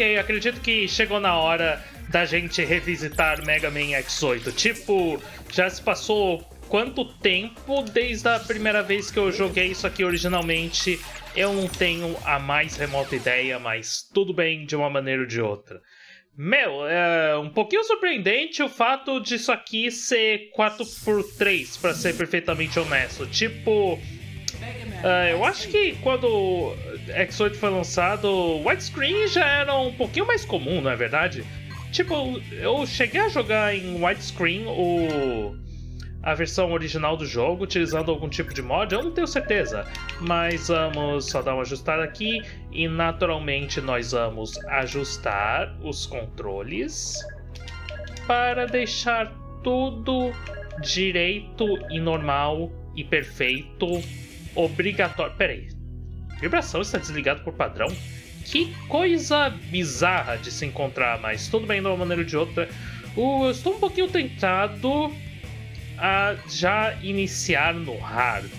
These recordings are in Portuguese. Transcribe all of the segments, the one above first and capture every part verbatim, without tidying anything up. ok, acredito que chegou na hora da gente revisitar Mega Man X oito. Tipo, já se passou quanto tempo desde a primeira vez que eu joguei isso aqui originalmente? Eu não tenho a mais remota ideia, mas tudo bem de uma maneira ou de outra. Meu, é um pouquinho surpreendente o fato disso aqui ser quatro por três, pra ser perfeitamente honesto. Tipo, uh, eu acho que quando o X oito foi lançado, o widescreen já era um pouquinho mais comum, não é verdade? Tipo, eu cheguei a jogar em widescreen o... a versão original do jogo, utilizando algum tipo de mod, eu não tenho certeza. Mas vamos só dar uma ajustada aqui. E naturalmente nós vamos ajustar os controles para deixar tudo direito e normal e perfeito. Obrigatório. Peraí, vibração está desligada por padrão? Que coisa bizarra de se encontrar, mas tudo bem de uma maneira ou de outra. Uh, eu estou um pouquinho tentado a já iniciar no hard.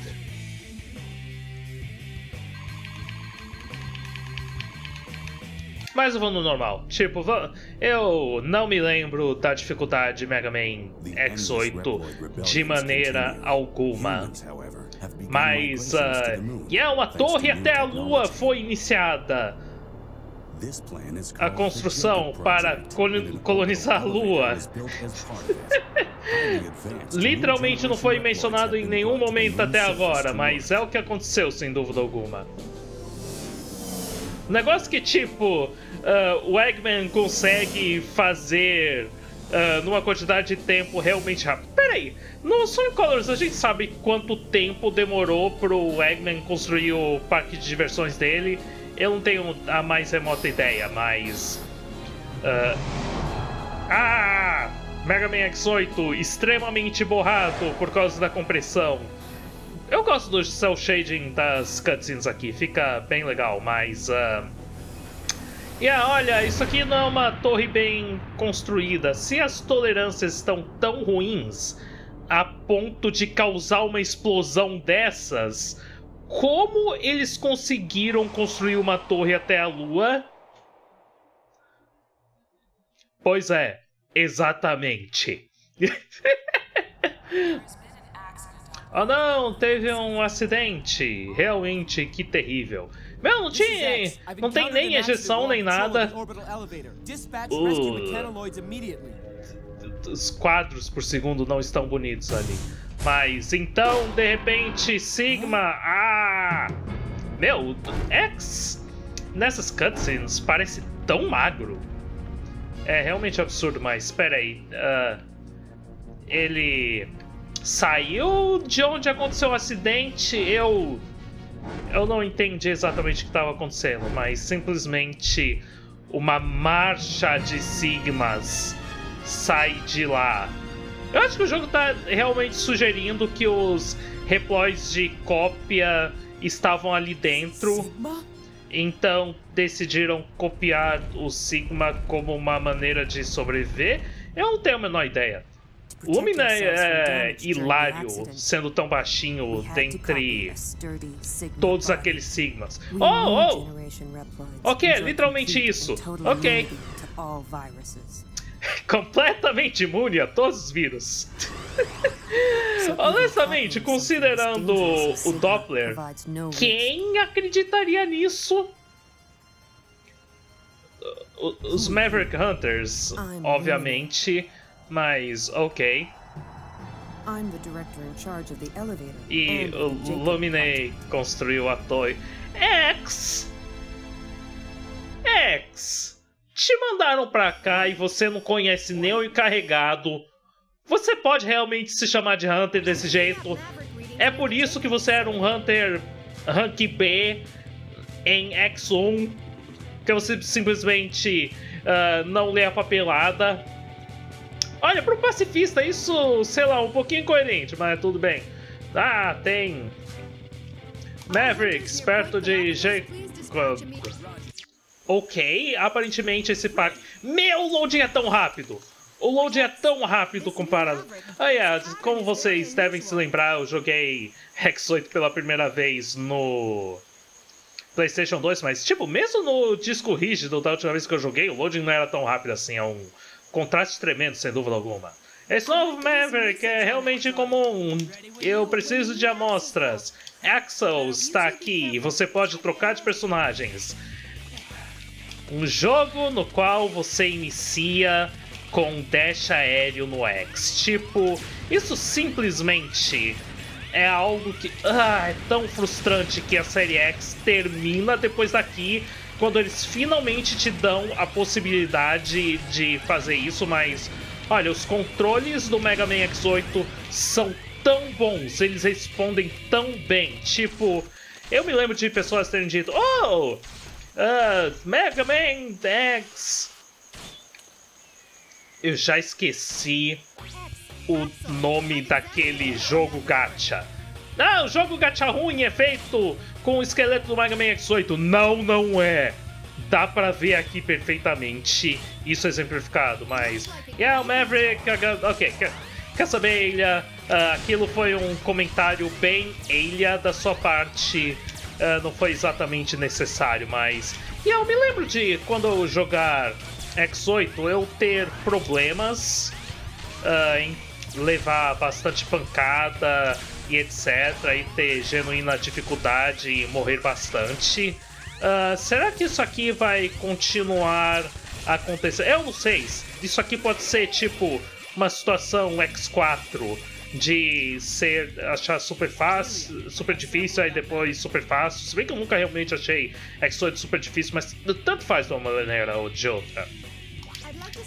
Mas eu vou no normal. Tipo, eu não me lembro da dificuldade de Mega Man X oito de maneira alguma. Mas, uh, e é uma torre até a lua foi iniciada. A construção para colonizar a Lua literalmente não foi mencionado em nenhum momento até agora, mas é o que aconteceu sem dúvida alguma. Negócio que tipo, uh, o Eggman consegue fazer uh, numa quantidade de tempo realmente rápido. Peraí, no Sonic Colors a gente sabe quanto tempo demorou pro Eggman construir o parque de diversões dele. Eu não tenho a mais remota ideia, mas... Uh... Ah! Mega Man X oito extremamente borrado por causa da compressão. Eu gosto do cel shading das cutscenes aqui, fica bem legal, mas... Uh... Yeah, olha, isso aqui não é uma torre bem construída. Se as tolerâncias estão tão ruins a ponto de causar uma explosão dessas... Como eles conseguiram construir uma torre até a Lua? Pois é, exatamente. Oh não, teve um acidente. Realmente, que terrível. Meu, não tinha, não tem nem ejeção nem nada. Uh, os quadros por segundo não estão bonitos ali. Mas então, de repente, Sigma... Ah! Meu, X nessas cutscenes parece tão magro. É realmente absurdo, mas espera aí. Uh, ele saiu de onde aconteceu o acidente? Eu... Eu não entendi exatamente o que estava acontecendo, mas simplesmente uma marcha de Sigmas sai de lá. Eu acho que o jogo tá realmente sugerindo que os reploids de cópia estavam ali dentro. Sigma? Então decidiram copiar o Sigma como uma maneira de sobreviver. Eu não tenho a menor ideia. O Lumine é hilário, sendo tão baixinho dentre todos aqueles Sigmas. Oh, oh! Ok, literalmente isso. Ok. Completamente imune a todos os vírus. Honestamente, considerando o Doppler, quem acreditaria nisso? Os Maverick Hunters, obviamente, mas ok. E o Lumine construiu a torre. X! X! Te mandaram pra cá e você não conhece nem o encarregado. Você pode realmente se chamar de Hunter desse jeito? É por isso que você era um Hunter Rank B em X um? Que você simplesmente uh, não lê a papelada? Olha, pro pacifista isso, sei lá, um pouquinho incoerente, mas tudo bem. Ah, tem... Mavericks, perto de... G... Ok, aparentemente esse parque... Meu, o loading é tão rápido! O loading é tão rápido comparado... Ah, yeah, como vocês devem se lembrar, eu joguei X oito pela primeira vez no... Playstation dois, mas tipo, mesmo no disco rígido da última vez que eu joguei, o loading não era tão rápido assim, é um contraste tremendo, sem dúvida alguma. Esse novo Maverick é realmente comum, eu preciso de amostras. Axl está aqui, você pode trocar de personagens. Um jogo no qual você inicia com um dash aéreo no X. Tipo, isso simplesmente é algo que ah, é tão frustrante que a série X termina depois daqui, quando eles finalmente te dão a possibilidade de fazer isso, mas olha, os controles do Mega Man X oito são tão bons, eles respondem tão bem. Tipo, eu me lembro de pessoas terem dito, oh, uh, Mega Man X... Eu já esqueci o nome daquele jogo gacha. Ah, o jogo gacha ruim é feito com o esqueleto do Mega Man X oito. Não, não é. Dá pra ver aqui perfeitamente isso exemplificado, mas... Yeah, o Maverick... Ok, quer saber, Ilha? Uh, aquilo foi um comentário bem Ilha da sua parte. Uh, não foi exatamente necessário, mas... Yeah, eu me lembro de quando eu jogar... X oito, eu ter problemas uh, em levar bastante pancada e etcétera, e ter genuína dificuldade e morrer bastante. Uh, será que isso aqui vai continuar a acontecer? Eu não sei, isso aqui pode ser tipo uma situação X quatro de ser achar super fácil, super difícil, aí depois super fácil. Se bem que eu nunca realmente achei X oito super difícil, mas tanto faz de uma maneira ou de outra.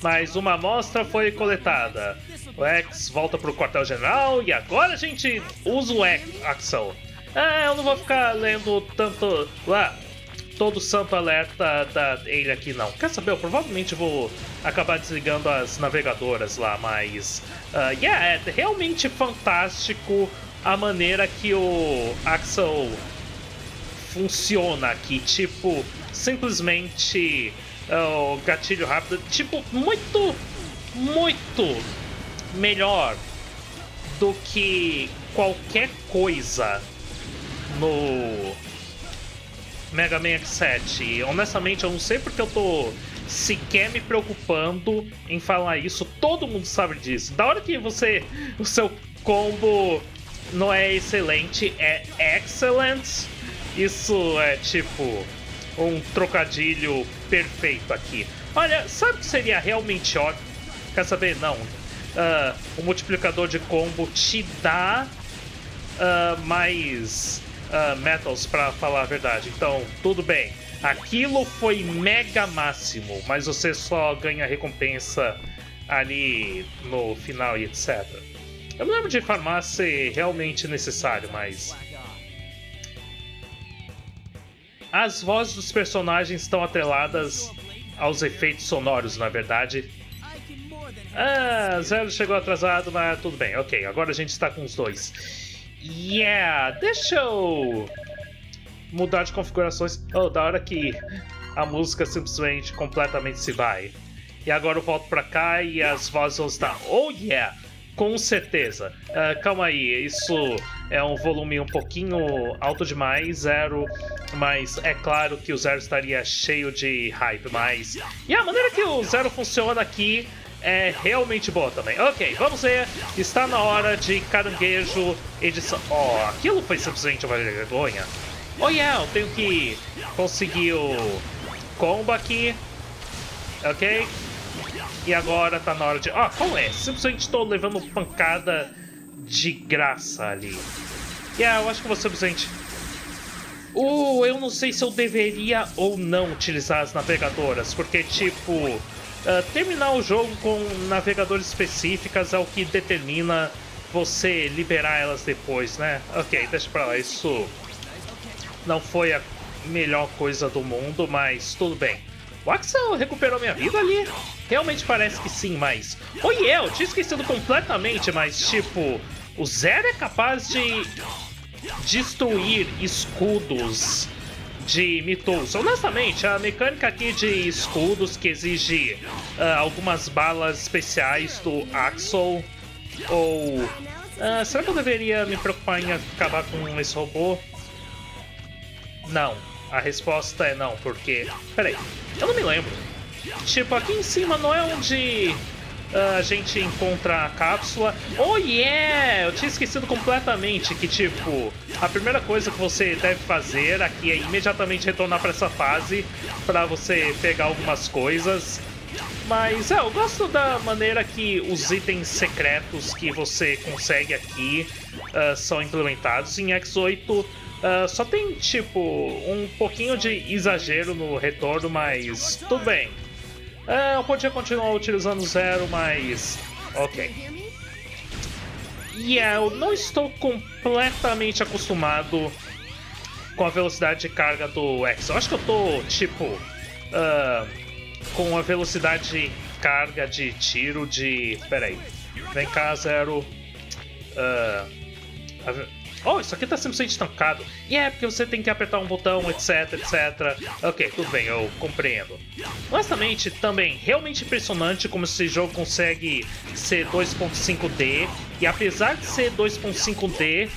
Mas uma amostra foi coletada. O X volta pro quartel-general e agora a gente usa o Axl. Ah, eu não vou ficar lendo tanto lá todo santo alerta da ele aqui não. Quer saber? Eu provavelmente vou acabar desligando as navegadoras lá, mas... Uh, yeah, é realmente fantástico a maneira que o Axl funciona aqui. Tipo, simplesmente uh, o gatilho rápido. Tipo, muito, muito melhor do que qualquer coisa no... Mega Man X sete. Honestamente, eu não sei porque eu tô sequer me preocupando em falar isso. Todo mundo sabe disso. Da hora que você... O seu combo não é excelente, é excellent. Isso é tipo um trocadilho perfeito aqui. Olha, sabe o que seria realmente ótimo? Quer saber? Não. Uh, o multiplicador de combo te dá uh, mais... Uh, metals, pra falar a verdade. Então, tudo bem. Aquilo foi mega máximo, mas você só ganha recompensa ali no final e etcétera. Eu me lembro de farmar ser realmente necessário, mas... As vozes dos personagens estão atreladas aos efeitos sonoros, na verdade. Ah, Zero chegou atrasado, mas tudo bem. Ok, agora a gente está com os dois. Yeah, deixa eu mudar de configurações. Oh, da hora que a música simplesmente completamente se vai. E agora eu volto pra cá e as vozes vão estar... Oh yeah, com certeza. Uh, calma aí, isso é um volume um pouquinho alto demais, Zero. Mas é claro que o Zero estaria cheio de hype, mas... E a maneira que o Zero funciona aqui é realmente boa também. Ok, vamos ver. Está na hora de caranguejo edição. Oh, aquilo foi simplesmente uma vergonha. Oh yeah, eu tenho que conseguir o combo aqui. Ok. E agora tá na hora de... Ah, oh, qual é? Simplesmente estou levando pancada de graça ali. Yeah, eu acho que vou simplesmente... Uh, eu não sei se eu deveria ou não utilizar as navegadoras, porque tipo... Uh, terminar o jogo com navegadores específicas é o que determina você liberar elas depois, né? Ok, deixa pra lá, isso não foi a melhor coisa do mundo, mas tudo bem. O Axl recuperou minha vida ali? Realmente parece que sim, mas... Oh yeah, eu tinha esquecido completamente, mas tipo... O Zero é capaz de destruir escudos de Mythos. Honestamente, a mecânica aqui de escudos que exige uh, algumas balas especiais do Axl, ou... Uh, será que eu deveria me preocupar em acabar com esse robô? Não. A resposta é não, porque... Peraí, eu não me lembro. Tipo, aqui em cima não é onde a gente encontra a cápsula. Oh yeah! Eu tinha esquecido completamente que, tipo, a primeira coisa que você deve fazer aqui é imediatamente retornar pra essa fase pra você pegar algumas coisas. Mas é, eu gosto da maneira que os itens secretos que você consegue aqui uh, são implementados. Em X oito uh, só tem, tipo, um pouquinho de exagero no retorno, mas tudo bem. Uh, eu podia continuar utilizando o Zero, mas... ok. E yeah, eu não estou completamente acostumado com a velocidade de carga do X. Eu acho que eu tô, tipo... Uh... com a velocidade de carga de tiro de... Peraí. Vem cá, Zero. Uh... Oh, isso aqui tá cem por cento tancado. E yeah, é porque você tem que apertar um botão, etc, etcétera. Ok, tudo bem, eu compreendo. Honestamente, também, realmente impressionante como esse jogo consegue ser dois ponto cinco D. E apesar de ser dois ponto cinco D...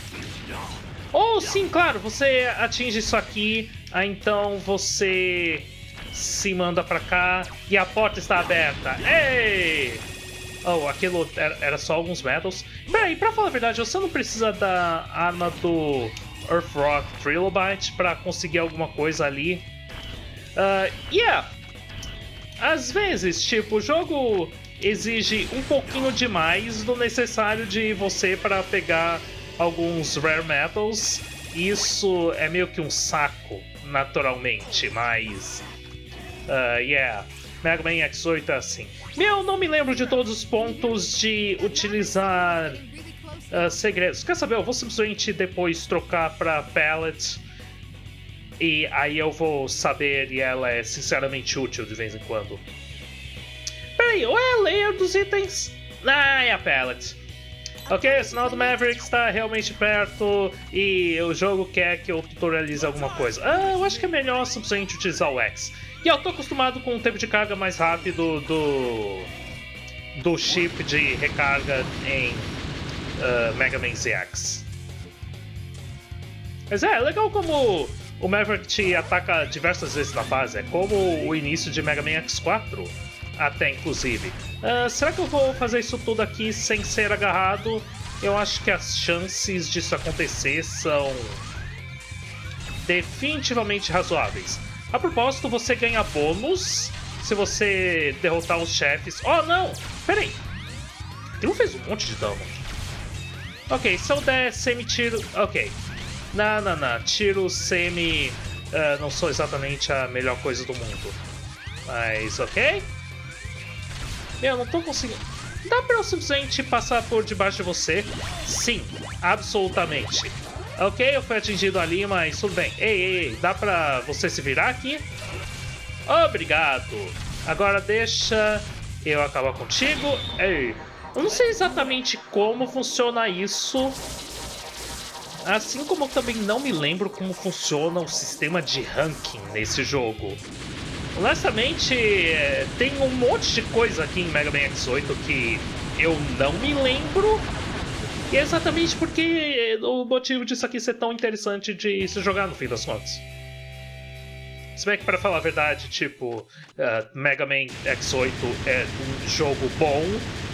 Oh, sim, claro, você atinge isso aqui. Ah, então você... se manda pra cá e a porta está aberta. Ei! Oh, aquilo era, era só alguns metals. Peraí, pra falar a verdade, você não precisa da arma do Earthrock Trilobyte pra conseguir alguma coisa ali. Uh, yeah! Às vezes, tipo, o jogo exige um pouquinho demais do necessário de você pra pegar alguns rare metals. Isso é meio que um saco, naturalmente, mas... Uh, yeah, Mega Man X oito é assim. Eu não me lembro de todos os pontos de utilizar uh, segredos. Quer saber? Eu vou simplesmente depois trocar pra Palette. E aí eu vou saber, e ela é sinceramente útil de vez em quando. Peraí, ou é a layer dos itens? Ah, é a Palette. Ok, o sinal do Maverick está realmente perto e o jogo quer que eu tutorialize alguma coisa. Ah, eu acho que é melhor simplesmente utilizar o X. E eu tô acostumado com o tempo de carga mais rápido do do chip de recarga em uh, Mega Man Z X. Mas é, é legal como o Maverick te ataca diversas vezes na fase. É como o início de Mega Man X quatro, até inclusive. Uh, será que eu vou fazer isso tudo aqui sem ser agarrado? Eu acho que as chances disso acontecer são definitivamente razoáveis. A propósito, você ganha bônus se você derrotar os chefes. Oh, não! Peraí! Aquilo fez um monte de dano. Ok, se eu der semi-tiro... Ok. Não, não, não. Tiro, semi... Uh, não sou exatamente a melhor coisa do mundo. Mas, ok. Meu, não tô conseguindo... Dá pra eu simplesmente passar por debaixo de você? Sim, absolutamente. Ok, eu fui atingido ali, mas tudo bem. Ei, ei, ei, dá pra você se virar aqui? Obrigado. Agora deixa eu acabar contigo. Ei, eu não sei exatamente como funciona isso. Assim como eu também não me lembro como funciona o sistema de ranking nesse jogo. Honestamente, tem um monte de coisa aqui em Mega Man X oito que eu não me lembro. E é exatamente porque o motivo disso aqui ser tão interessante de se jogar no fim das contas. Se bem que, pra falar a verdade, tipo, uh, Mega Man X oito é um jogo bom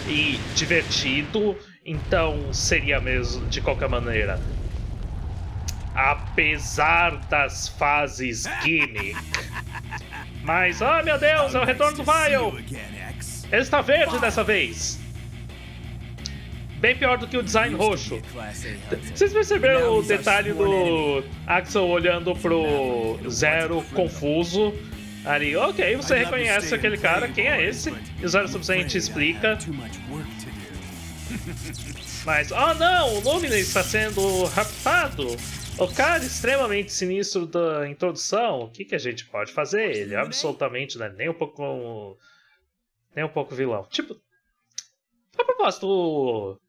e divertido, então seria mesmo de qualquer maneira. Apesar das fases gimmick. Mas, oh meu Deus, é o retorno do Vile! Ele está verde dessa vez! Bem pior do que o design roxo. Vocês perceberam o detalhe do Axl olhando pro Zero confuso? Ali, ok, você reconhece aquele cara, quem é esse? E o Zero simplesmente explica. Mas, oh não, o Lumine está sendo raptado. O cara extremamente sinistro da introdução, o que, que a gente pode fazer? Ele é absolutamente, né, nem um pouco, nem um pouco vilão. Tipo, a propósito, o...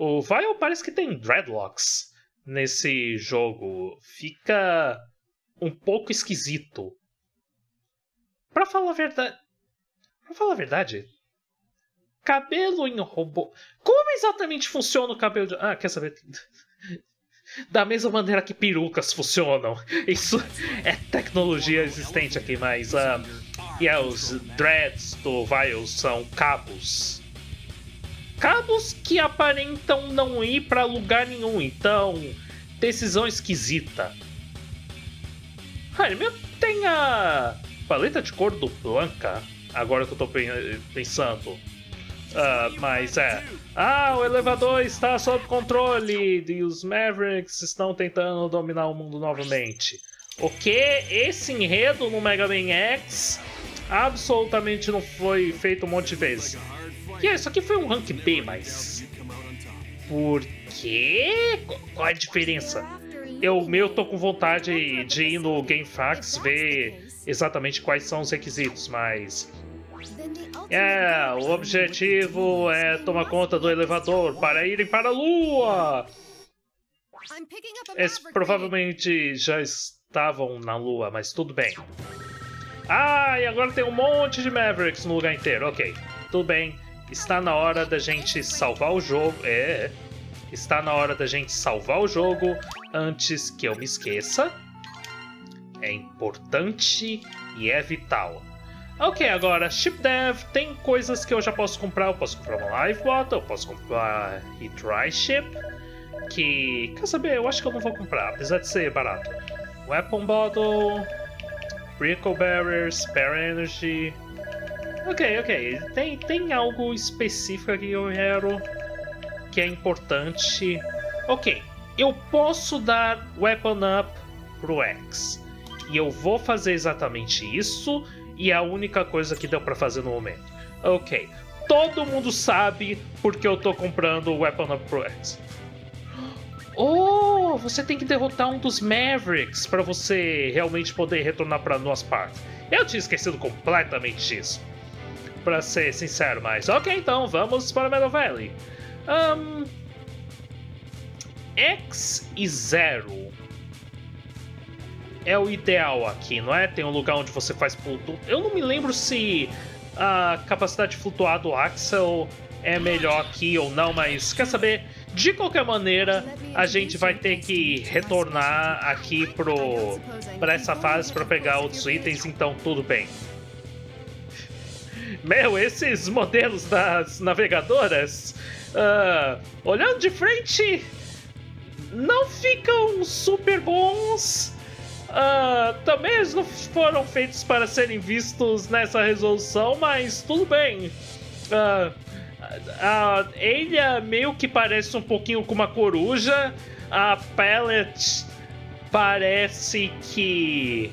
O Vile parece que tem dreadlocks nesse jogo. Fica um pouco esquisito. Pra falar a verdade... Pra falar a verdade... Cabelo em robô... Como exatamente funciona o cabelo de... Ah, quer saber? Da mesma maneira que perucas funcionam. Isso é tecnologia existente aqui, mas... Uh, e uh, os dreads do Vile são cabos. Cabos que aparentam não ir pra lugar nenhum, então... Decisão esquisita. Ah, ele mesmo tem a paleta de cor do Blanca, agora que eu tô pensando. Uh, mas é... Ah, o elevador está sob controle e os Mavericks estão tentando dominar o mundo novamente. O que? Esse enredo no Mega Man X absolutamente não foi feito um monte de vezes. E yeah, isso aqui foi um rank B, mas... Por quê? Qual a diferença? Eu meio tô com vontade de ir no GameFAQs ver exatamente quais são os requisitos, mas... É, o objetivo é tomar conta do elevador para irem para a lua! Eles provavelmente já estavam na lua, mas tudo bem. Ah, e agora tem um monte de Mavericks no lugar inteiro, ok. Tudo bem, está na hora da gente salvar o jogo, é... Está na hora da gente salvar o jogo antes que eu me esqueça. É importante e é vital. Ok, agora, Chip Dev tem coisas que eu já posso comprar. Eu posso comprar uma Live Bottle, eu posso comprar Retry Ship, que, quer saber, eu acho que eu não vou comprar, apesar de ser barato. Weapon Bottle, Brickle Barrier, Spare Energy... Ok, ok, tem, tem algo específico aqui, eu quero... que é importante. Ok, eu posso dar Weapon Up pro X. E eu vou fazer exatamente isso. E é a única coisa que deu pra fazer no momento. Ok, todo mundo sabe porque eu tô comprando o Weapon Up pro X. Oh, você tem que derrotar um dos Mavericks pra você realmente poder retornar pra nossa parte. Eu tinha esquecido completamente disso, pra ser sincero, mas... Ok, então vamos para Meadow Valley. Um, X e Zero é o ideal aqui, não é? Tem um lugar onde você faz... Eu não me lembro se a capacidade de flutuar do Axl é melhor aqui ou não, mas quer saber? De qualquer maneira, a gente vai ter que retornar aqui pro, pra essa fase para pegar outros itens, então tudo bem. Meu, esses modelos das navegadoras... Uh, olhando de frente, não ficam super bons. Uh, também eles não foram feitos para serem vistos nessa resolução, mas tudo bem. Uh, a ilha meio que parece um pouquinho com uma coruja. A Palette parece que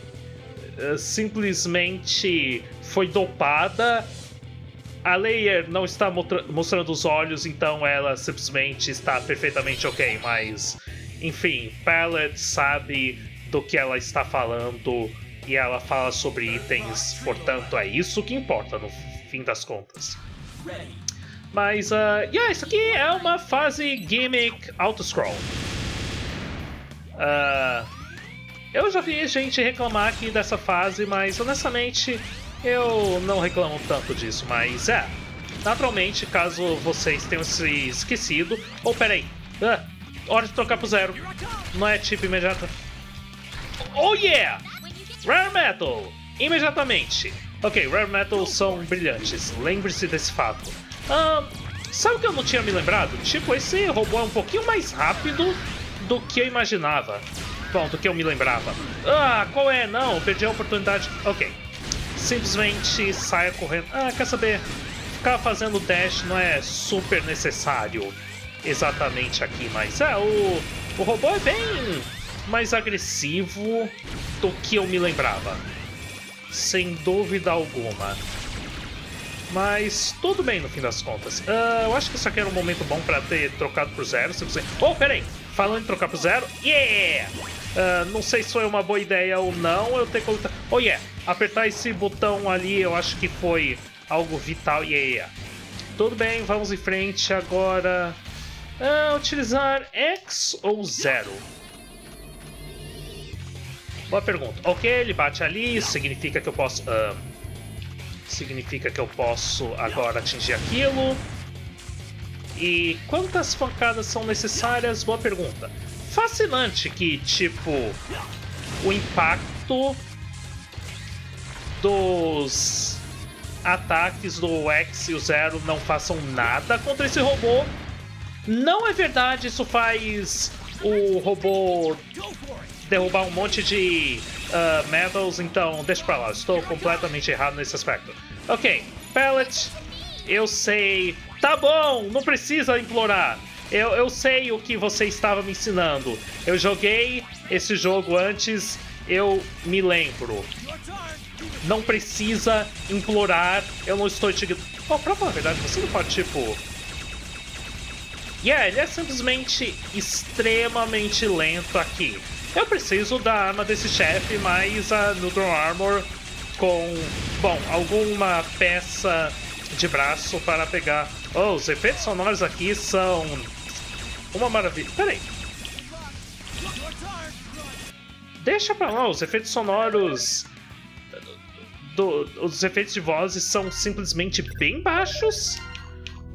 uh, simplesmente foi dopada. A Layer não está mostrando os olhos, então ela simplesmente está perfeitamente ok, mas... Enfim, Palette sabe do que ela está falando e ela fala sobre itens, portanto é isso que importa no fim das contas. Mas, uh, yeah, isso aqui é uma fase gimmick auto-scroll. Uh, eu já vi gente reclamar aqui dessa fase, mas honestamente... Eu não reclamo tanto disso, mas é. Naturalmente, caso vocês tenham se esquecido... Oh, peraí. Ah, hora de trocar pro Zero. Não é tipo imediata. Oh, yeah! Rare Metal! Imediatamente. Ok, Rare Metal são brilhantes. Lembre-se desse fato. Ah, sabe o que eu não tinha me lembrado? Tipo, esse robô é um pouquinho mais rápido do que eu imaginava. Bom, do que eu me lembrava. Ah, qual é? Não, perdi a oportunidade. Ok. Simplesmente saia correndo. Ah, quer saber? Ficar fazendo dash não é super necessário exatamente aqui, mas é, o, o robô é bem mais agressivo do que eu me lembrava. Sem dúvida alguma. Mas tudo bem no fim das contas. Ah, eu acho que isso aqui era um momento bom pra ter trocado pro Zero. Simplesmente... Oh, peraí! Falando em trocar pro Zero... Yeah! Uh, não sei se foi uma boa ideia ou não, eu ter que... Oh yeah, apertar esse botão ali eu acho que foi algo vital, yeah. Tudo bem, vamos em frente agora. Uh, utilizar X ou Zero? Boa pergunta. Ok, ele bate ali, significa que eu posso... Uh, significa que eu posso agora atingir aquilo. E quantas pancadas são necessárias? Boa pergunta. fascinante que, tipo, o impacto dos ataques do X e o Zero não façam nada contra esse robô. Não é verdade, isso faz o robô derrubar um monte de uh, metals, então deixa pra lá, estou completamente errado nesse aspecto. Ok, Pellet, eu sei, tá bom, não precisa implorar, eu, eu sei o que você estava me ensinando, eu joguei esse jogo antes, eu me lembro. Não precisa implorar, eu não estou te... Oh, pra falar a verdade, você não pode, tipo... Yeah, ele é simplesmente extremamente lento aqui. Eu preciso da arma desse chefe, mais a Neutron Armor com, bom, alguma peça de braço para pegar. Oh, os efeitos sonoros aqui são uma maravilha. Peraí. Deixa pra lá, os efeitos sonoros... Do, os efeitos de vozes são simplesmente bem baixos.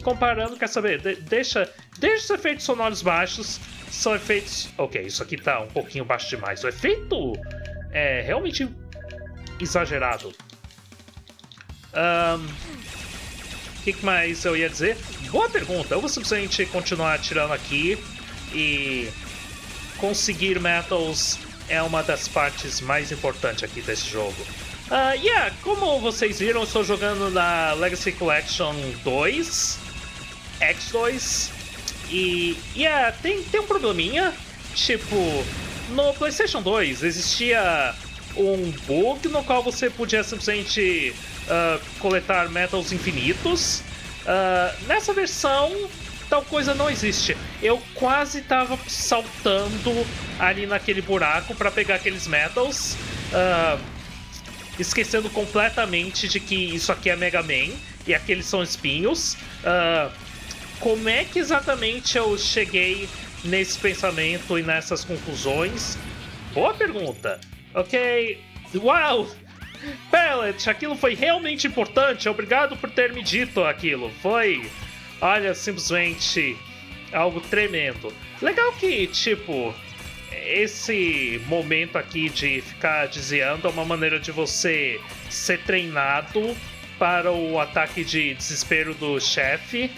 Comparando, quer saber? De, deixa, deixa os efeitos sonoros baixos. São efeitos... Ok, isso aqui tá um pouquinho baixo demais. O efeito é realmente exagerado. O que mais eu ia dizer? Boa pergunta. Eu vou simplesmente continuar atirando aqui. E conseguir metals é uma das partes mais importantes aqui desse jogo. Uh, yeah, como vocês viram, eu estou jogando na Legacy Collection dois, X dois, e yeah, tem, tem um probleminha, tipo, no Playstation dois existia um bug no qual você podia simplesmente uh, coletar metals infinitos. Uh, nessa versão, tal coisa não existe. Eu quase estava saltando ali naquele buraco para pegar aqueles metals. Uh, Esquecendo completamente de que isso aqui é Mega Man e aqueles são espinhos. Uh, como é que exatamente eu cheguei nesse pensamento e nessas conclusões? Boa pergunta. Ok. Uau! Pellet, aquilo foi realmente importante. Obrigado por ter me dito aquilo. Foi, olha, simplesmente algo tremendo. Legal que, tipo... Esse momento aqui de ficar desviando é uma maneira de você ser treinado para o ataque de desespero do chefe.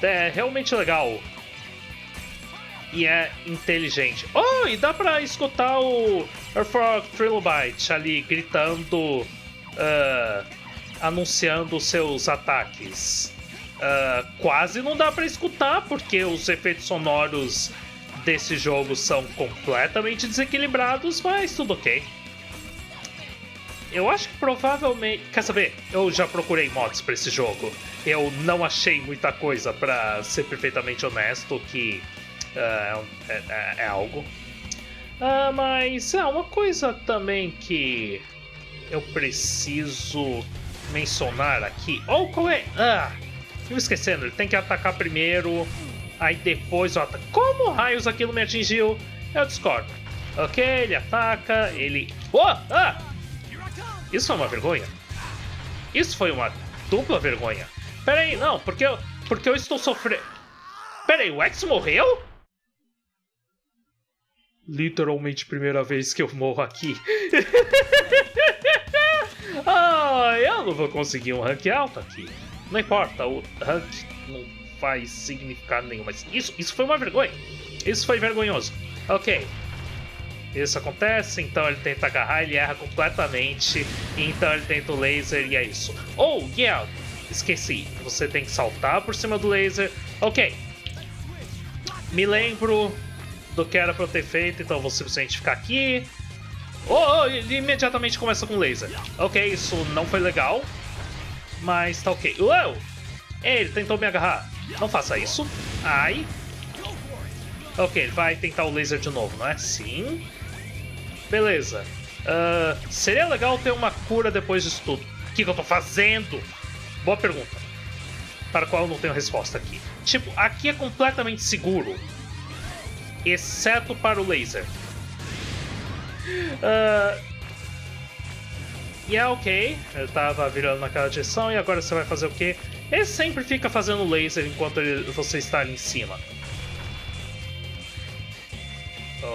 É realmente legal. E é inteligente. Oh, e dá pra escutar o Earthrock Trilobyte ali gritando, uh, anunciando os seus ataques. Uh, quase não dá pra escutar porque os efeitos sonoros desse jogo são completamente desequilibrados, mas tudo ok. Eu acho que provavelmente... Quer saber? Eu já procurei mods para esse jogo. Eu não achei muita coisa, para ser perfeitamente honesto, que uh, é, é, é algo. Uh, mas é uma coisa também que eu preciso mencionar aqui. Ou oh, qual é? Ah, me esquecendo, ele tem que atacar primeiro... Aí depois, ó, como raios aquilo me atingiu? Eu discordo. Ok, ele ataca, ele... Oh! Ah! Isso foi uma vergonha. Isso foi uma dupla vergonha. Pera aí, não, porque eu, porque eu estou sofrendo... Pera aí, o X morreu? Literalmente primeira vez que eu morro aqui. Ah, eu não vou conseguir um rank alto aqui. Não importa, o rank... Não... faz significado nenhum, mas isso, isso foi uma vergonha. Isso foi vergonhoso. Ok. Isso acontece, então ele tenta agarrar, ele erra completamente, então ele tenta o laser e é isso. Oh, yeah! Esqueci. Você tem que saltar por cima do laser. Ok. Me lembro do que era pra eu ter feito, então vou simplesmente ficar aqui. Oh, oh, ele imediatamente começa com laser. Ok, isso não foi legal, mas tá ok. Uou! Ele tentou me agarrar. Não faça isso. Ai. Ok, ele vai tentar o laser de novo, não é? Sim. Beleza. Uh, seria legal ter uma cura depois disso tudo. O que, que eu tô fazendo? Boa pergunta. Para a qual eu não tenho resposta aqui. Tipo, aqui é completamente seguro. Exceto para o laser. Uh, e yeah, é ok. Eu tava virando naquela direção e agora você vai fazer o quê? Ele sempre fica fazendo laser enquanto ele, você está ali em cima.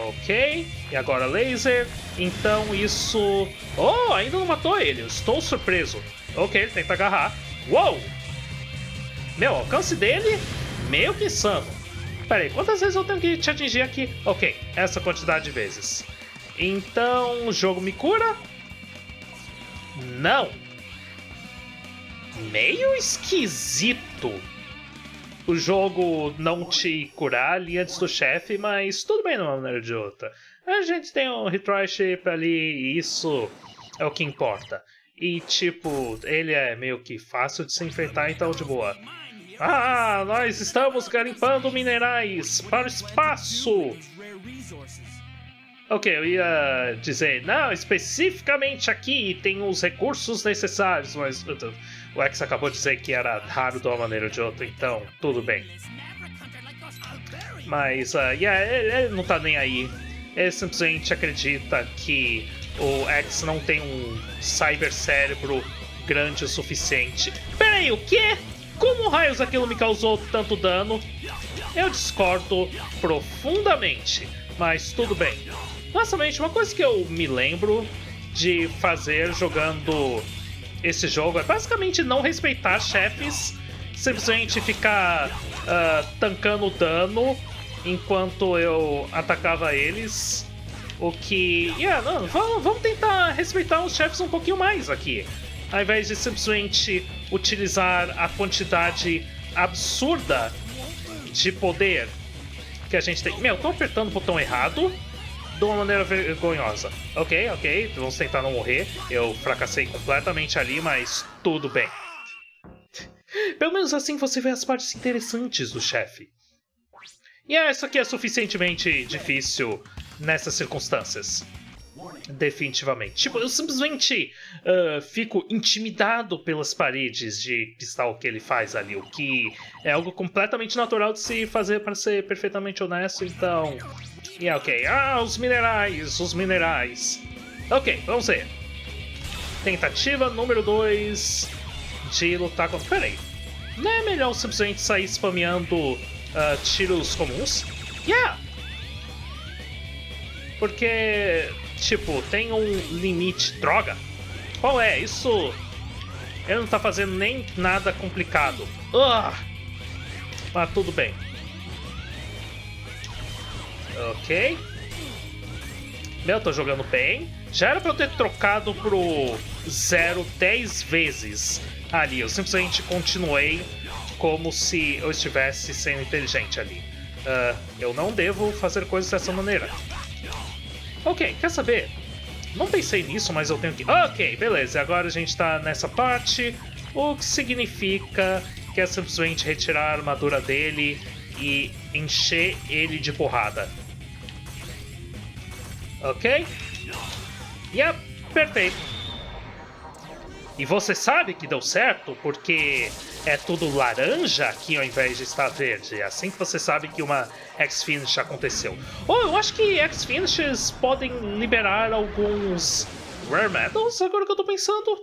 Ok, e agora laser. Então isso... Oh, ainda não matou ele, eu estou surpreso. Ok, ele tenta agarrar. Uou! Meu, alcance dele meio que insano. Pera aí, quantas vezes eu tenho que te atingir aqui? Ok, essa quantidade de vezes. Então, o jogo me cura? Não. Meio esquisito o jogo não te curar ali antes do chefe, mas tudo bem de uma maneira de outra. A gente tem um retry chip ali e isso é o que importa. E tipo, ele é meio que fácil de se enfrentar, então de boa. Ah, nós estamos garimpando minerais para o espaço! Ok, eu ia dizer, não, especificamente aqui tem os recursos necessários, mas o X acabou de dizer que era raro de uma maneira ou de outra, então tudo bem. Mas, uh, yeah, ele, ele não tá nem aí. Ele simplesmente acredita que o X não tem um cybercérebro grande o suficiente. Peraí, o quê? Como raios aquilo me causou tanto dano? Eu discordo profundamente, mas tudo bem. Nossa, mente, uma coisa que eu me lembro de fazer jogando esse jogo é basicamente não respeitar chefes, simplesmente ficar uh, tancando dano enquanto eu atacava eles. O que... Yeah, não, vamos, vamos tentar respeitar os chefes um pouquinho mais aqui, ao invés de simplesmente utilizar a quantidade absurda de poder que a gente tem. Meu, tô apertando o botão errado de uma maneira vergonhosa. Ok, ok, vamos tentar não morrer. Eu fracassei completamente ali, mas tudo bem. Pelo menos assim você vê as partes interessantes do chefe. E yeah, isso aqui é suficientemente difícil nessas circunstâncias. Definitivamente. Tipo, eu simplesmente uh, fico intimidado pelas paredes de cristal que ele faz ali, o que é algo completamente natural de se fazer, para ser perfeitamente honesto, então... E yeah, ok. Ah, os minerais, os minerais. Ok, vamos ver. Tentativa número dois de lutar contra... Peraí. Não é melhor simplesmente sair spameando uh, tiros comuns? Yeah! Porque... Tipo, tem um limite. Droga! Qual é? Isso... Ele não tá fazendo nem nada complicado. Ugh. Mas tudo bem. Ok. Meu, eu tô jogando bem. Já era pra eu ter trocado pro Zero dez vezes ali. Eu simplesmente continuei como se eu estivesse sendo inteligente ali. Uh, eu não devo fazer coisas dessa maneira. Ok, quer saber? Não pensei nisso, mas eu tenho que... Ok, beleza, agora a gente tá nessa parte, o que significa que é simplesmente retirar a armadura dele e encher ele de porrada. Ok? Yep, perfeito. E você sabe que deu certo porque é tudo laranja aqui ao invés de estar verde. É assim que você sabe que uma X-Finish aconteceu. Oh, eu acho que X-Finishes podem liberar alguns Rare Metals, agora que eu tô pensando.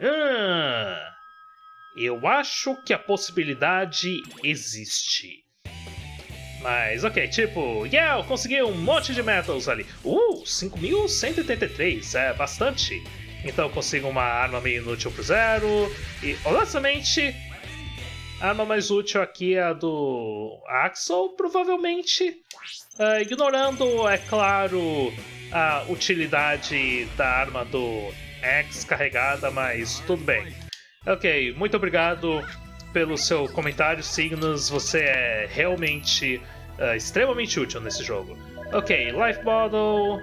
Ah, eu acho que a possibilidade existe. Mas, ok, tipo, yeah, eu consegui um monte de Metals ali. Uh, cinco mil cento e oitenta e três, é bastante. Então eu consigo uma arma meio inútil pro Zero. E, honestamente, a arma mais útil aqui é a do Axl, provavelmente. Uh, ignorando, é claro, a utilidade da arma do X carregada, mas tudo bem. Ok, muito obrigado pelo seu comentário, Signus. Você é realmente uh, extremamente útil nesse jogo. Ok, Life Bottle...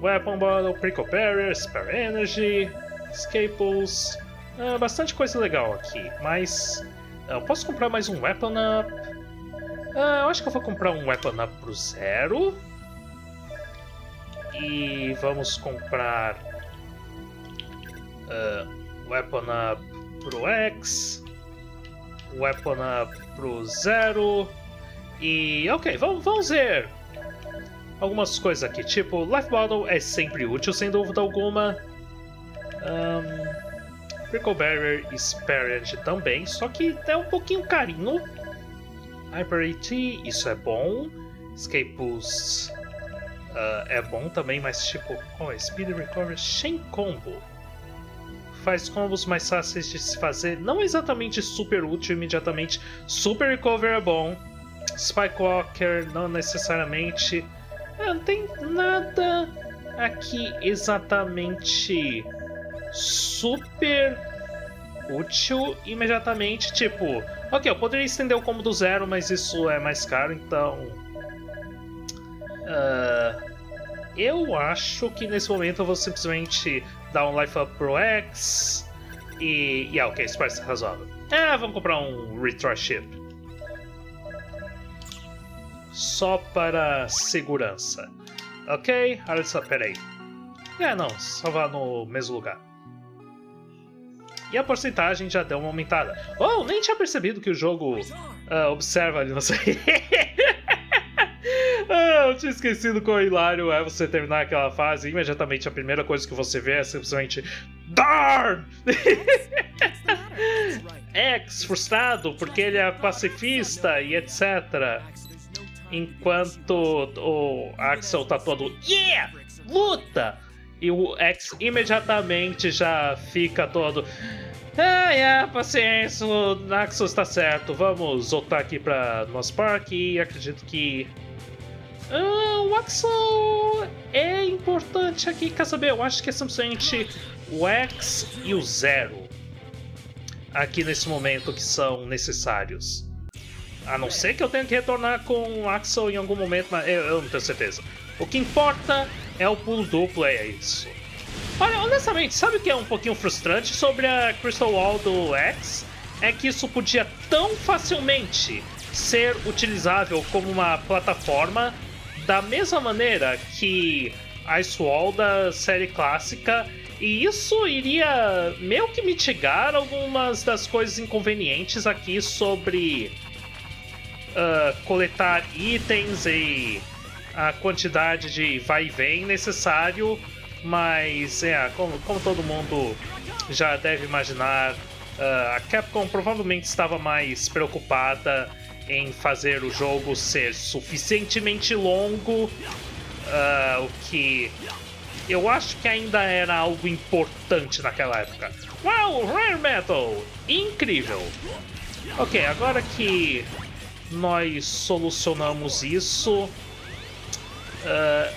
Weapon Bottle, Precoparer, Spare Energy, Staples, ah, bastante coisa legal aqui, mas eu posso comprar mais um Weapon Up? Ah, eu acho que eu vou comprar um Weapon Up pro Zero. E vamos comprar uh, Weapon Up pro X, Weapon Up pro Zero. E ok, vamos, vamos ver algumas coisas aqui, tipo, Life Bottle é sempre útil, sem dúvida alguma. Um, Prickle Barrier e Spare Edge também, só que é um pouquinho carinho. Hyper AT, isso é bom. Escape Boost, uh, é bom também, mas tipo, com oh, Speed Recovery sem combo. Faz combos mais fáceis de se fazer, não exatamente super útil imediatamente. Super Recover é bom, Spike Walker não necessariamente. Ah, não tem nada aqui exatamente super útil imediatamente. Tipo, ok, eu poderia estender o combo do zero, mas isso é mais caro, então... Uh, eu acho que nesse momento eu vou simplesmente dar um Life Up pro X e... Yeah, ok, isso parece razoável. Ah, vamos comprar um Retry Ship. Só para segurança. Ok, olha só, peraí. É, não, salvar no mesmo lugar. E a porcentagem já deu uma aumentada. Oh, nem tinha percebido que o jogo uh, observa ali, não sei. Ah, eu tinha esquecido quão hilário é você terminar aquela fase e imediatamente a primeira coisa que você vê é simplesmente Darn! X frustrado porque ele é pacifista e etcétera. Enquanto o Axl tá todo Yeah! Luta! E o X imediatamente já fica todo... Ah, yeah, paciência, o Axl está certo. Vamos voltar aqui para nosso parque e acredito que... Ah, o Axl é importante aqui, quer saber? Eu acho que é simplesmente o X e o Zero aqui nesse momento que são necessários. A não ser que eu tenha que retornar com o Axl em algum momento, mas eu, eu não tenho certeza. O que importa é o pulo duplo, é isso. Olha, honestamente, sabe o que é um pouquinho frustrante sobre a Crystal Wall do X? É que isso podia tão facilmente ser utilizável como uma plataforma da mesma maneira que a Ice Wall da série clássica. E isso iria meio que mitigar algumas das coisas inconvenientes aqui sobre... Uh, coletar itens e a quantidade de vai e vem necessário, mas é, como, como todo mundo já deve imaginar, uh, a Capcom provavelmente estava mais preocupada em fazer o jogo ser suficientemente longo, uh, o que eu acho que ainda era algo importante naquela época. Uau, Rare Metal! Incrível! Ok, agora que... nós solucionamos isso. Uh,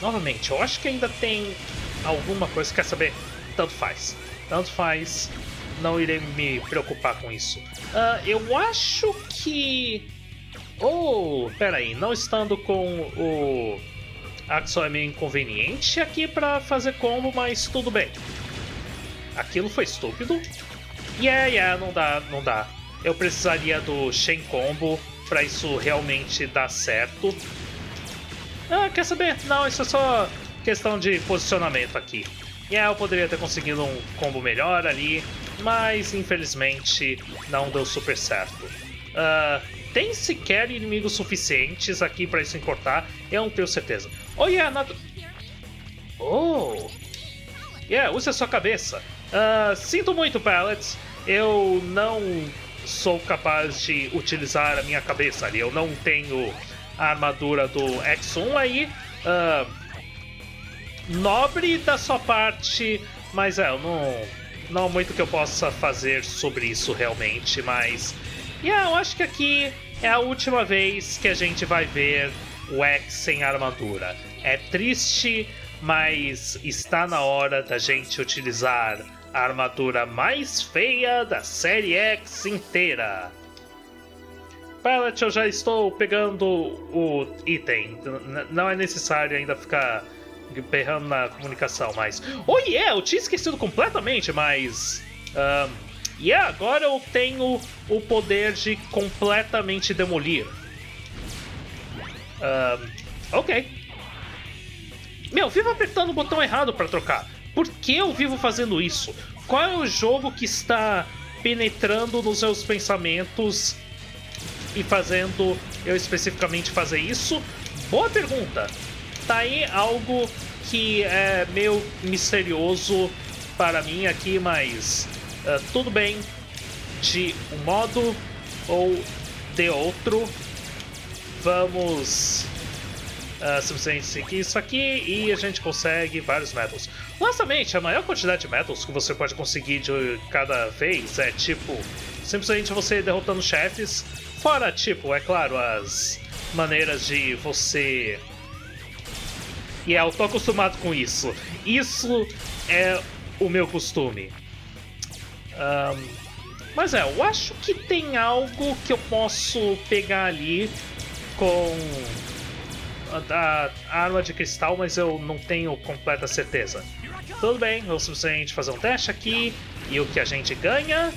novamente, eu acho que ainda tem alguma coisa. Quer saber? Tanto faz. Tanto faz. Não irei me preocupar com isso. Uh, eu acho que... Oh, peraí. Não estando com o Axl é meio inconveniente aqui pra fazer combo, mas tudo bem. Aquilo foi estúpido. Yeah, yeah, não dá, não dá. Eu precisaria do Shen Combo pra isso realmente dar certo. Ah, quer saber? Não, isso é só questão de posicionamento aqui. E yeah, eu poderia ter conseguido um combo melhor ali, mas infelizmente não deu super certo. Uh, tem sequer inimigos suficientes aqui pra isso importar? Eu não tenho certeza. Oh, yeah, not... Oh! Yeah, use a sua cabeça. Uh, sinto muito, Palette. Eu não... sou capaz de utilizar a minha cabeça ali. Eu não tenho a armadura do X um aí. Uh, nobre da sua parte, mas é, eu não, não há muito que eu possa fazer sobre isso realmente. Mas yeah, eu acho que aqui é a última vez que a gente vai ver o X sem armadura. É triste, mas está na hora da gente utilizar a armadura mais feia da série X inteira. Palette, eu já estou pegando o item. N- não é necessário ainda ficar berrando na comunicação, mas... Oh yeah, eu tinha esquecido completamente, mas... Uh, e yeah, agora eu tenho o poder de completamente demolir. Uh, ok. Meu, vivo apertando o botão errado para trocar. Por que eu vivo fazendo isso? Qual é o jogo que está penetrando nos meus pensamentos e fazendo eu especificamente fazer isso? Boa pergunta! Tá aí algo que é meio misterioso para mim aqui, mas uh, tudo bem. De um modo ou de outro, vamos uh, suficientes que isso aqui, e a gente consegue vários metals. Honestamente, a maior quantidade de metals que você pode conseguir de cada vez é tipo simplesmente você derrotando chefes, fora tipo, é claro, as maneiras de você... E yeah, eu tô acostumado com isso. Isso é o meu costume. Um, mas é, eu acho que tem algo que eu posso pegar ali com a, a arma de cristal, mas eu não tenho completa certeza. Tudo bem, é o suficiente fazer um teste aqui. E o que a gente ganha?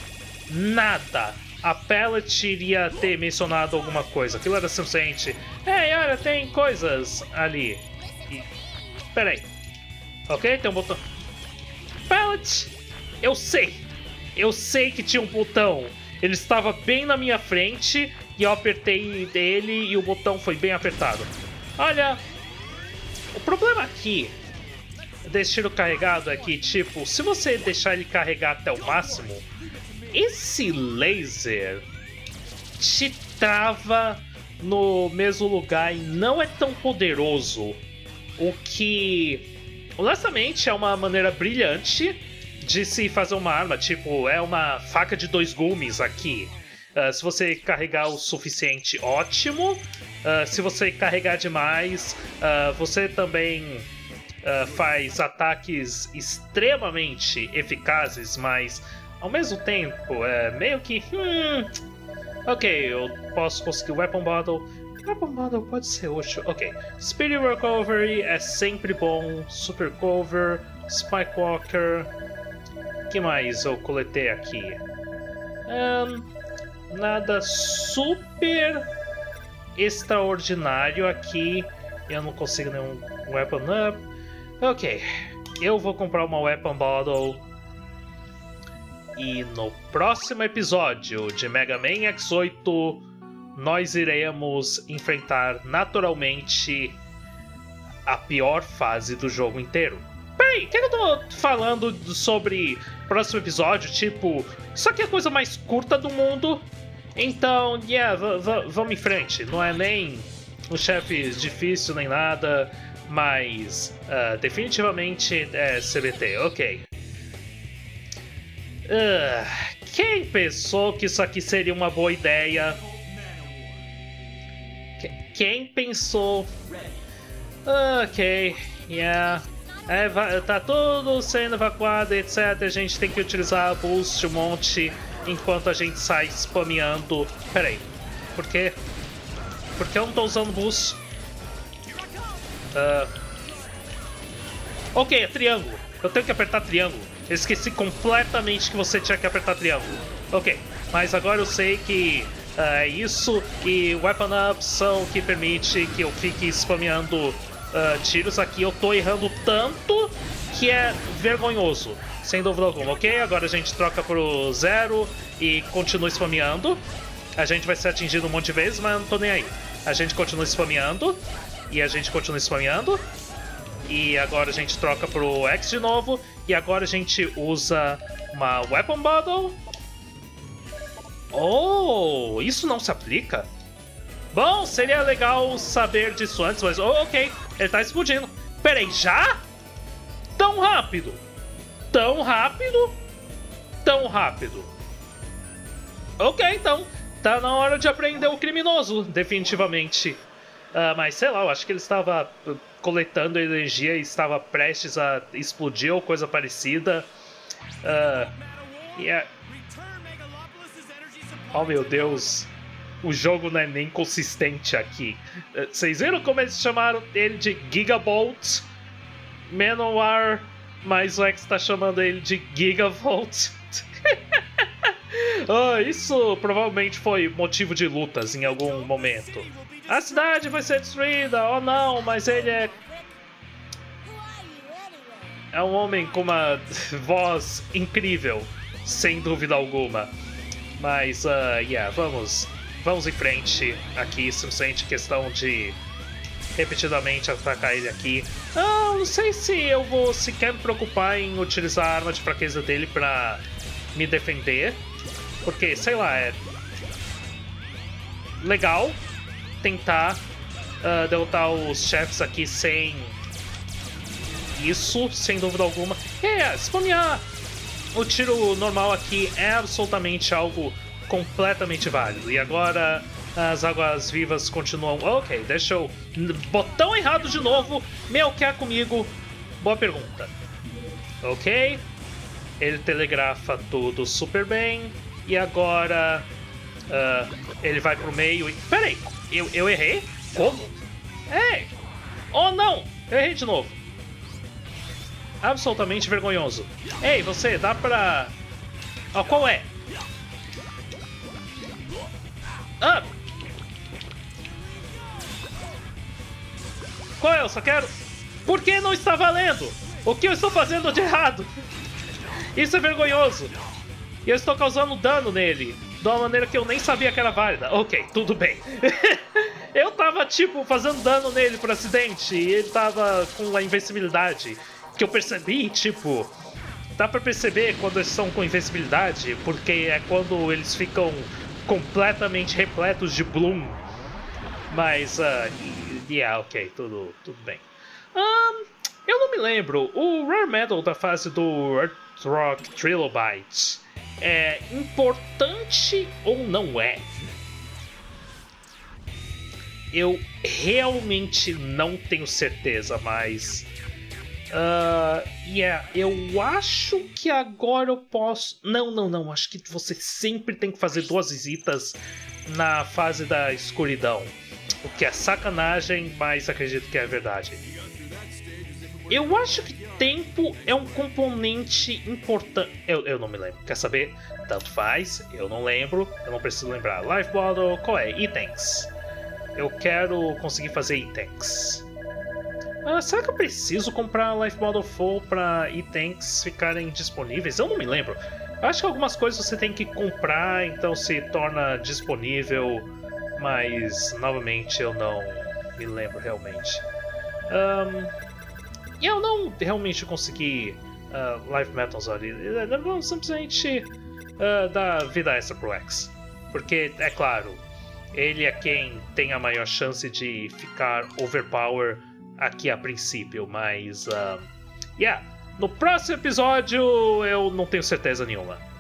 Nada! A Pellet iria ter mencionado alguma coisa. Aquilo era suficiente. Ei, olha, tem coisas ali. Pera aí. Ok, tem um botão. Pellet! Eu sei! Eu sei que tinha um botão. Ele estava bem na minha frente e eu apertei ele e o botão foi bem apertado. Olha, o problema aqui desse tiro carregado é que, tipo, se você deixar ele carregar até o máximo, esse laser te trava no mesmo lugar e não é tão poderoso. O que, honestamente, é uma maneira brilhante de se fazer uma arma. Tipo, é uma faca de dois gumes aqui. Uh, se você carregar o suficiente, ótimo. Uh, se você carregar demais, uh, você também uh, faz ataques extremamente eficazes, mas ao mesmo tempo é meio que... Hum, ok, eu posso conseguir o Weapon Bottle. Weapon Bottle pode ser útil. Ok, Speed Recovery é sempre bom. Super Cover, Spike Walker... O que mais eu coletei aqui? Um, nada super extraordinário aqui. Eu não consigo nenhum Weapon Up. Ok, eu vou comprar uma Weapon Bottle. E no próximo episódio de Mega Man X oito, nós iremos enfrentar naturalmente a pior fase do jogo inteiro. Peraí, o que eu tô falando sobre próximo episódio? Tipo, isso aqui é a coisa mais curta do mundo. Então, yeah, vamos em frente. Não é nem um chefe difícil nem nada, mas uh, definitivamente é C B T, ok. Uh, quem pensou que isso aqui seria uma boa ideia? Quem pensou? Ok, yeah. É, tá tudo sendo evacuado, etcétera. A gente tem que utilizar boost um monte enquanto a gente sai spameando. Pera aí, por quê? Por que eu não tô usando boost? Uh... Ok, é triângulo. Eu tenho que apertar triângulo. Eu esqueci completamente que você tinha que apertar triângulo. Ok, mas agora eu sei que uh, é isso. E Weapon Ups são o que permite que eu fique spameando... Uh, tiros aqui, eu tô errando tanto que é vergonhoso, sem dúvida alguma, ok? Agora a gente troca pro zero e continua spameando. A gente vai ser atingido um monte de vezes, mas eu não tô nem aí. A gente continua spameando, e a gente continua spameando, e agora a gente troca pro X de novo, e agora a gente usa uma Weapon Bottle. Oh, isso não se aplica? Bom, seria legal saber disso antes, mas oh, ok, ele tá explodindo. Peraí, já? Tão rápido! Tão rápido! Tão rápido! Ok, então, tá na hora de aprender o criminoso, definitivamente. Uh, mas sei lá, eu acho que ele estava coletando energia e estava prestes a explodir ou coisa parecida. Uh, yeah. Oh meu Deus! O jogo não é nem consistente aqui. Vocês viram como eles chamaram ele de Gigabolt Man-O-War, mas o X tá chamando ele de Gigabolt. Oh, isso provavelmente foi motivo de lutas em algum momento. A cidade vai ser destruída, oh não, mas ele é... É um homem com uma voz incrível, sem dúvida alguma. Mas, uh, yeah, vamos... Vamos em frente aqui, simplesmente questão de repetidamente atacar ele aqui. Ah, não sei se eu vou sequer me preocupar em utilizar a arma de fraqueza dele pra me defender. Porque, sei lá, é legal tentar uh, derrotar os chefes aqui sem isso, sem dúvida alguma. É, spawnear o tiro normal aqui é absolutamente algo completamente válido. E agora as águas vivas continuam... Ok, deixa eu... Botão errado de novo. Meu, quer comigo? Boa pergunta. Ok. Ele telegrafa tudo super bem. E agora... Uh, ele vai pro meio e... Peraí, eu, eu errei? Como? Ei! Oh, não! Eu errei de novo. Absolutamente vergonhoso. Ei, você, dá pra... Oh, qual é? Ah! Qual é? Eu só quero... Por que não está valendo? O que eu estou fazendo de errado? Isso é vergonhoso. E eu estou causando dano nele. De uma maneira que eu nem sabia que era válida. Ok, tudo bem. Eu tava, tipo, fazendo dano nele por acidente. E ele tava com a invencibilidade. Que eu percebi, tipo... Dá pra perceber quando eles estão com invencibilidade. Porque é quando eles ficam completamente repletos de bloom. Mas, uh, yeah, ok, tudo, tudo bem. Um, eu não me lembro. O Rare Metal da fase do Earthrock Trilobyte... É importante ou não é? Eu realmente não tenho certeza, mas... Uh, yeah, eu acho que agora eu posso... Não, não, não. Acho que você sempre tem que fazer duas visitas na fase da escuridão. O que é sacanagem, mas acredito que é verdade. Eu acho que tempo é um componente importante. Eu, eu não me lembro. Quer saber? Tanto faz. Eu não lembro. Eu não preciso lembrar. Life Bottle. Qual é? Itens. Eu quero conseguir fazer itens. Ah, será que eu preciso comprar Life Bottle Full para itens ficarem disponíveis? Eu não me lembro. Eu acho que algumas coisas você tem que comprar, então se torna disponível. Mas, novamente, eu não me lembro realmente. Um... E eu não realmente consegui uh, Life Metals ali. Vamos simplesmente uh, dar vida extra pro X. Porque, é claro, ele é quem tem a maior chance de ficar overpower aqui a princípio. Mas, uh, yeah, no próximo episódio eu não tenho certeza nenhuma.